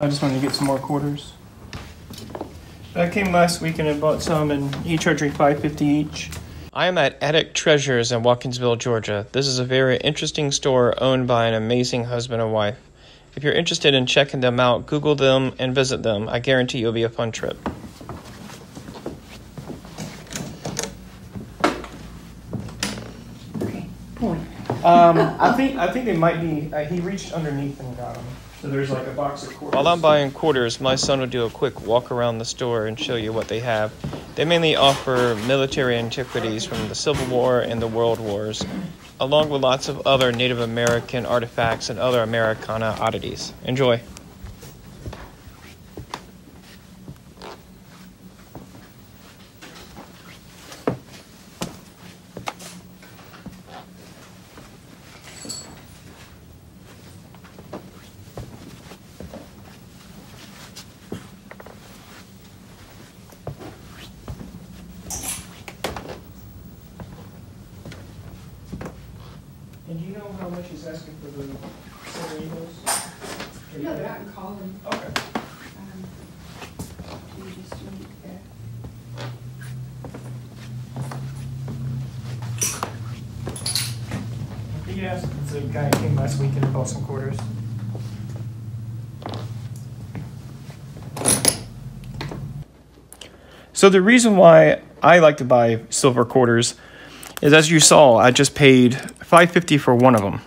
I just wanted to get some more quarters. I came last weekend and bought some, and each are $5.50 each. I am at Attic Treasures in Watkinsville, Georgia. This is a very interesting store owned by an amazing husband and wife. If you're interested in checking them out, Google them and visit them. I guarantee you'll be a fun trip. Okay, point. I think they might be. He reached underneath and got them. So there's like a box of quarters. While I'm buying quarters, my son will do a quick walk around the store and show you what they have. They mainly offer military antiquities from the Civil War and the World Wars, along with lots of other Native American artifacts and other Americana oddities. Enjoy. And do you know how much he's asking for the silver eagles? No, they're out in Collin. Okay. Do you just need that? I think you asked the guy who came last weekend and bought some quarters. So the reason why I like to buy silver quarters is, as you saw, I just paid $5.50 for one of them.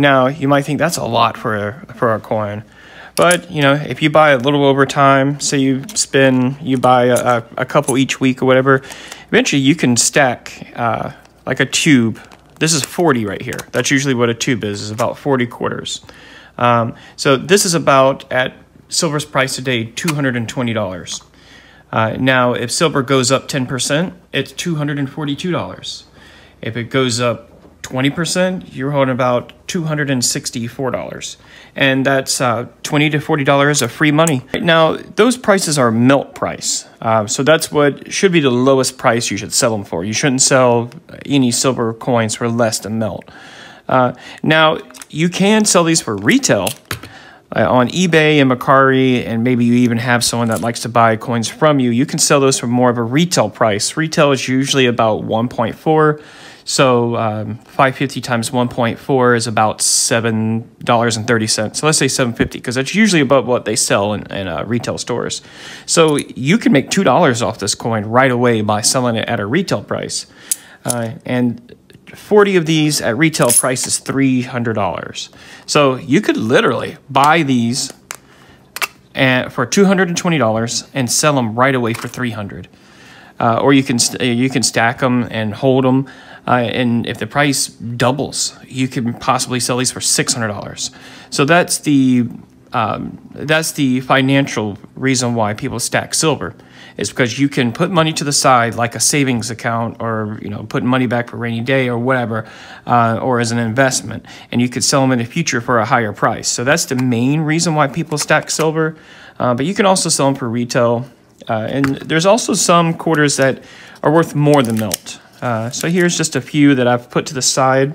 Now, you might think that's a lot for a coin. But, you know, if you buy a little over time, say you buy a couple each week or whatever, eventually you can stack like a tube. This is 40 right here. That's usually what a tube is about 40 quarters. So this is about, at silver's price today, $220. Now, if silver goes up 10%, it's $242. If it goes up 20%, you're holding about $264. And that's $20 to $40 of free money. Now, those prices are melt price. So that's what should be the lowest price you should sell them for. You shouldn't sell any silver coins for less than melt. Now, you can sell these for retail. On eBay and Mercari, and maybe you even have someone that likes to buy coins from you, you can sell those for more of a retail price. Retail is usually about 1.4, so 550 times 1.4 is about $7.30. So let's say 750, because that's usually about what they sell in retail stores. So you can make $2 off this coin right away by selling it at a retail price. And 40 of these at retail price is $300. So you could literally buy these for $220 and sell them right away for $300. Or you can stack them and hold them. And if the price doubles, you can possibly sell these for $600. So that's the financial reason why people stack silver. Is because you can put money to the side, like a savings account, or put money back for a rainy day or whatever, or as an investment, and you could sell them in the future for a higher price. So that's the main reason why people stack silver, but you can also sell them for retail, and there's also some quarters that are worth more than melt. So here's just a few that I've put to the side.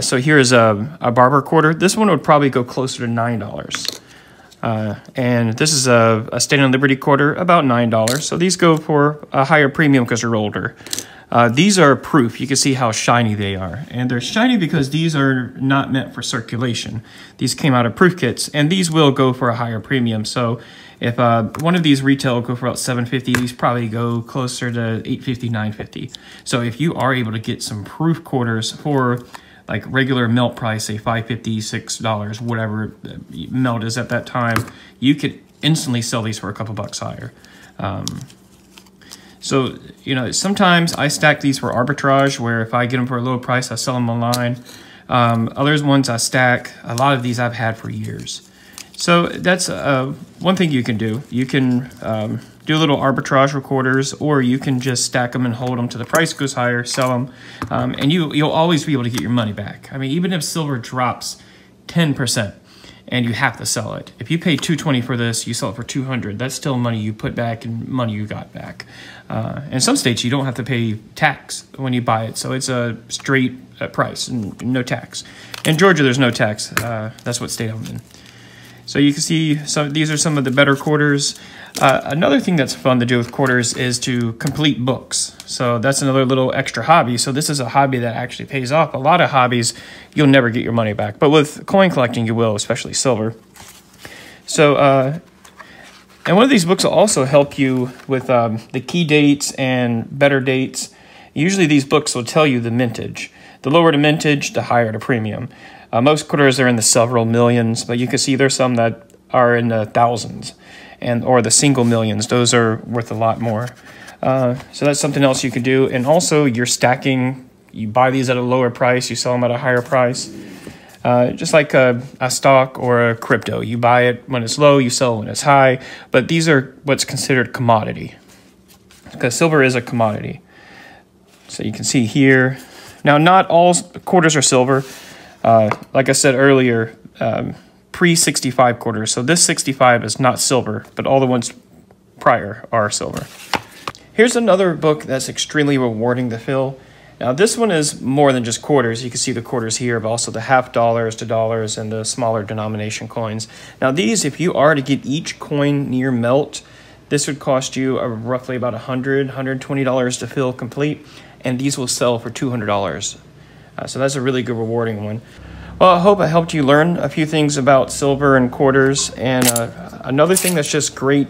So here's a barber quarter. This one would probably go closer to $9. And this is a Stand on Liberty quarter, about $9. So these go for a higher premium because they're older. These are proof. You can see how shiny they are. And they're shiny because these are not meant for circulation. These came out of proof kits, and these will go for a higher premium. So if one of these retail will go for about $7.50, these probably go closer to $8.50, $9.50. So if you are able to get some proof quarters for like regular melt price, say $5.50, $6, whatever melt is at that time, you could instantly sell these for a couple bucks higher. So, sometimes I stack these for arbitrage, where if I get them for a low price, I sell them online. Others ones I stack. A lot of these I've had for years. So that's one thing you can do. You can do a little arbitrage with quarters, or you can just stack them and hold them till the price goes higher, sell them, and you'll always be able to get your money back. I mean, even if silver drops 10% and you have to sell it, if you pay $220 for this, you sell it for $200, that's still money you put back and money you got back. In some states, you don't have to pay tax when you buy it, so it's a straight price and no tax. In Georgia, there's no tax. That's what state I'm in. So you can see these are some of the better quarters. Another thing that's fun to do with quarters is to complete books. So that's another little extra hobby. So this is a hobby that actually pays off. A lot of hobbies, you'll never get your money back. But with coin collecting, you will, especially silver. So, and one of these books will also help you with the key dates and better dates. Usually these books will tell you the mintage. The lower the mintage, the higher the premium. Most quarters are in the several millions, but you can see there's some that are in the thousands or the single millions. Those are worth a lot more. So that's something else you can do. And also you're stacking. You buy these at a lower price. You sell them at a higher price. Just like a stock or a crypto. You buy it when it's low. You sell it when it's high. But these are what's considered commodity, because silver is a commodity. So you can see here. Now, not all quarters are silver. Like I said earlier, pre-65 quarters. So this 65 is not silver, but all the ones prior are silver. Here's another book that's extremely rewarding to fill. Now, this one is more than just quarters. You can see the quarters here, but also the half dollars, the dollars, and the smaller denomination coins. Now, these, if you are to get each coin near melt, this would cost you roughly about $100, $120 to fill complete, and these will sell for $200. So that's a really good rewarding one. Well, I hope I helped you learn a few things about silver and quarters. And another thing that's just great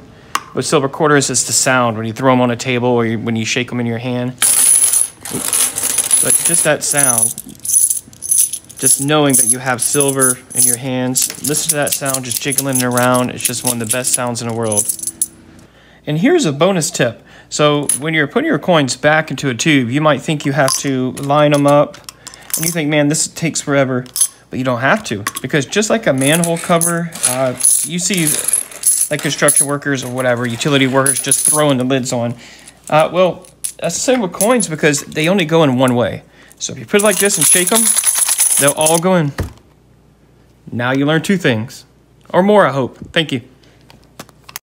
with silver quarters is the sound when you throw them on a table or when you shake them in your hand. But just that sound, just knowing that you have silver in your hands, listen to that sound just jiggling around. It's just one of the best sounds in the world. And here's a bonus tip. So when you're putting your coins back into a tube, you might think you have to line them up. And you think, man, this takes forever. But you don't have to, because just like a manhole cover, you see like construction workers or whatever, utility workers just throwing the lids on. Well, that's the same with coins, because they only go in one way. So if you put it like this and shake them, they'll all go in. Now you learn two things, or more, I hope. Thank you.